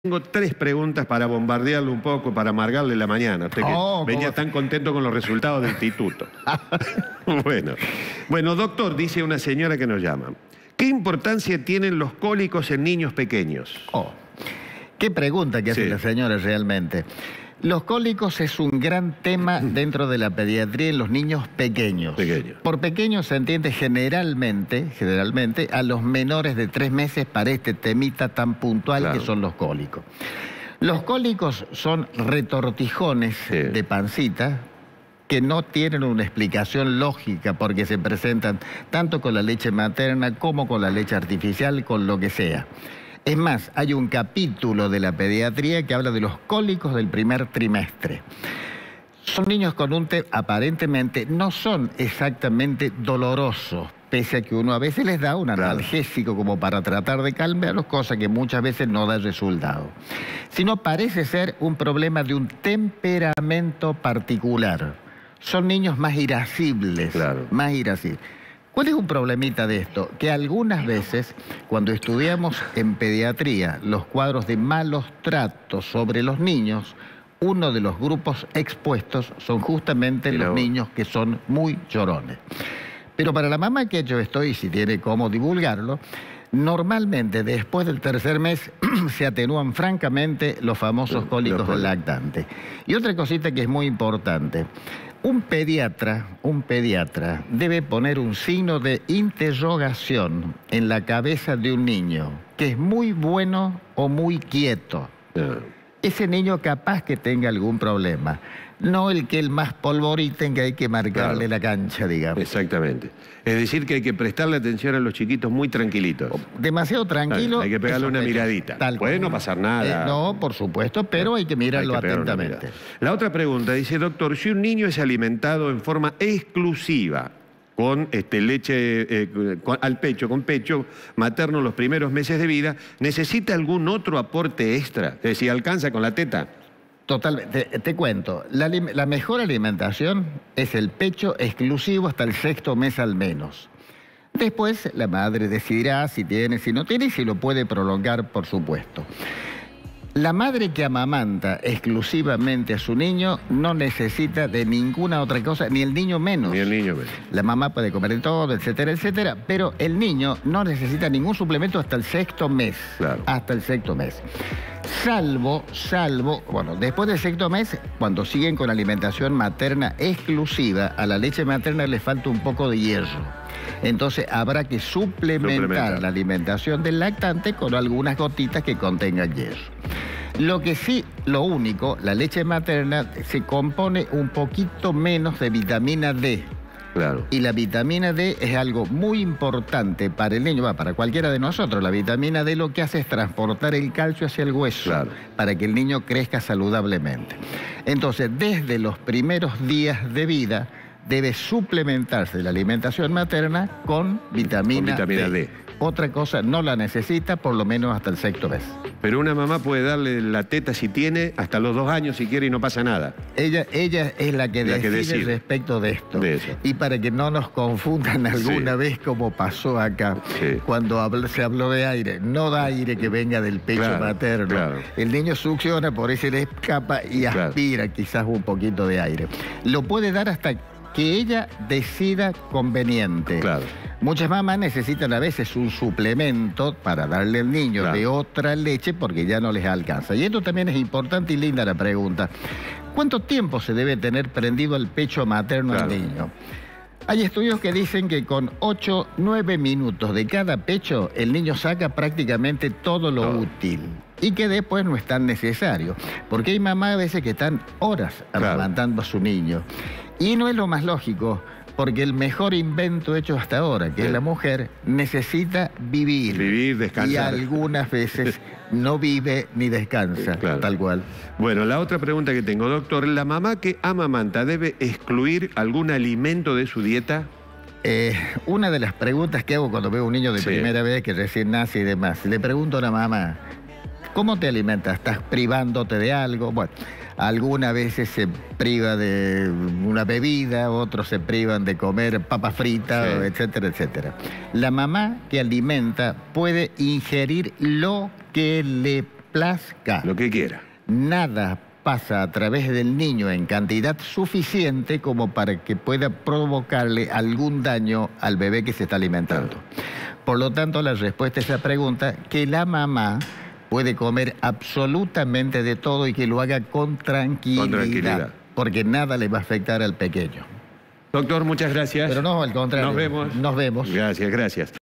Tengo tres preguntas para bombardearlo un poco, para amargarle la mañana. Usted que venía tan contento con los resultados del instituto. Bueno, doctor, dice una señora que nos llama. ¿Qué importancia tienen los cólicos en niños pequeños? Qué pregunta que hace la señora realmente. Los cólicos es un gran tema dentro de la pediatría en los niños pequeños. Por pequeños se entiende generalmente a los menores de 3 meses para este temita tan puntual que son los cólicos. Los cólicos son retortijones de pancita que no tienen una explicación lógica porque se presentan tanto con la leche materna como con la leche artificial, con lo que sea. Es más, hay un capítulo de la pediatría que habla de los cólicos del primer trimestre. Son niños con un TEA, aparentemente no son exactamente dolorosos, pese a que uno a veces les da un analgésico como para tratar de calmarlos, cosa que muchas veces no da resultado. Sino parece ser un problema de un temperamento particular. Son niños más irascibles, más irascibles. ¿Cuál es un problemita de esto? Que algunas veces, cuando estudiamos en pediatría los cuadros de malos tratos sobre los niños, uno de los grupos expuestos son justamente los niños que son muy llorones. Pero para la mamá que ha hecho esto, y si tiene cómo divulgarlo, normalmente después del tercer mes se atenúan francamente los famosos cólicos del lactante. Y otra cosita que es muy importante. Un pediatra debe poner un signo de interrogación en la cabeza de un niño que es muy bueno o muy quieto. Ese niño capaz que tenga algún problema, no el que el más polvorita que hay que marcarle la cancha, digamos. Exactamente. Es decir, que hay que prestarle atención a los chiquitos muy tranquilitos. Demasiado tranquilo. Hay que pegarle una miradita. Puede no pasar nada. No, por supuesto, pero hay que mirarlo atentamente. La otra pregunta dice, doctor, si un niño es alimentado en forma exclusiva con leche con pecho materno los primeros meses de vida, ¿necesita algún otro aporte extra? Es decir, ¿alcanza con la teta? Totalmente. Te cuento, la mejor alimentación es el pecho exclusivo hasta el 6.º mes al menos. Después la madre decidirá si tiene, si no tiene, y si lo puede prolongar, por supuesto. La madre que amamanta exclusivamente a su niño no necesita de ninguna otra cosa, ni el niño menos. La mamá puede comer todo, etcétera, etcétera, pero el niño no necesita ningún suplemento hasta el 6.º mes. Hasta el 6.º mes. Bueno, después del 6.º mes, cuando siguen con alimentación materna exclusiva, a la leche materna les falta un poco de hierro. Entonces habrá que suplementar la alimentación del lactante con algunas gotitas que contengan hierro. Lo que sí, lo único, la leche materna se compone un poquito menos de vitamina D. Y la vitamina D es algo muy importante para el niño, para cualquiera de nosotros. La vitamina D lo que hace es transportar el calcio hacia el hueso para que el niño crezca saludablemente. Entonces, desde los primeros días de vida debe suplementarse la alimentación materna con vitamina D. Otra cosa no la necesita, por lo menos hasta el 6.º mes. Pero una mamá puede darle la teta si tiene, hasta los 2 años si quiere, y no pasa nada. Ella es la que decide respecto de esto. Y para que no nos confundan alguna vez como pasó acá, cuando se habló de aire, no da aire que venga del pecho materno. El niño succiona, por eso le escapa y aspira quizás un poquito de aire. Lo puede dar hasta que ella decida conveniente. Muchas mamás necesitan a veces un suplemento para darle al niño de otra leche porque ya no les alcanza. Y esto también es importante y linda la pregunta. ¿Cuánto tiempo se debe tener prendido el pecho materno al niño? Hay estudios que dicen que con 8 o 9 minutos de cada pecho el niño saca prácticamente todo lo útil y que después no es tan necesario. Porque hay mamás a veces que están horas amamantando a su niño. Y no es lo más lógico, porque el mejor invento hecho hasta ahora, que es la mujer, necesita vivir. Descansar. Y algunas veces no vive ni descansa, tal cual. Bueno, la otra pregunta que tengo, doctor, ¿la mamá que amamanta debe excluir algún alimento de su dieta? Una de las preguntas que hago cuando veo a un niño de primera vez que recién nace y demás, le pregunto a la mamá, ¿cómo te alimentas? ¿Estás privándote de algo? Bueno, algunas veces se priva de una bebida, otros se privan de comer papas fritas, etcétera, etcétera. La mamá que alimenta puede ingerir lo que le plazca. Lo que quiera. Nada pasa a través del niño en cantidad suficiente como para que pueda provocarle algún daño al bebé que se está alimentando. Por lo tanto, la respuesta a esa pregunta, que la mamá puede comer absolutamente de todo y que lo haga con tranquilidad. Con tranquilidad. Porque nada le va a afectar al pequeño. Doctor, muchas gracias. Pero no, al contrario. Nos vemos. Nos vemos. Gracias, gracias.